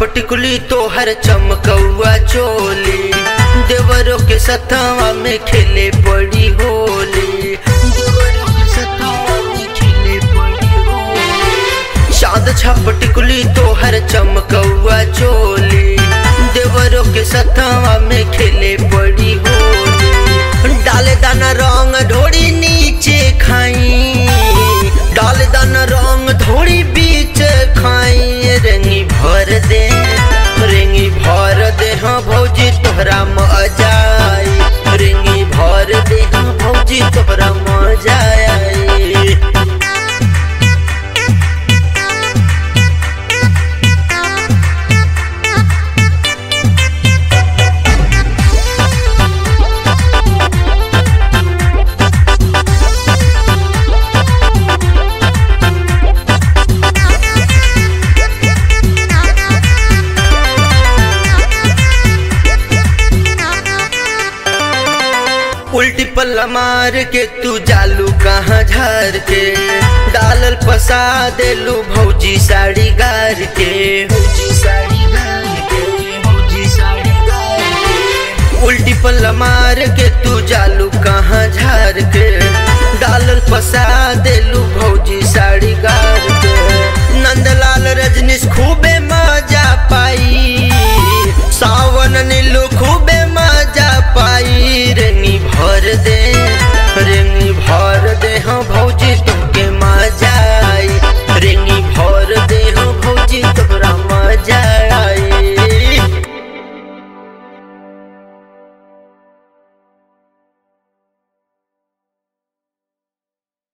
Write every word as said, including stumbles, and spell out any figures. पटिकुली तोहर चमकौआ चोली, देवरों के सतावा में खेले बड़ी होली, देवरों के सतावा में खेले बड़ी होली। शाद छा पटिकुली तोहर चमकौआ चोली, देवरों के सतावा में खेले बड़ी होली। डाले दाना रंग ढोरी नीचे खाई, डाले दाना रंग ढोरी बीच खाई, रेंगी भर दे रेंगी भर दे हाँ भौजी तोहरा मजा आई, रेंगी भर दे हाँ भौजी तोहरा मजा आई। उल्टी पल्ला मार के तू जालू कहाँ झार के, डालल फसा देलू भौजी साड़ी गार के, भौजी साड़ी गार के, भौजी साड़ी गार के। उल्टी पल्ला मार के तू जालू कहाँ झार के, डालल फसा देलू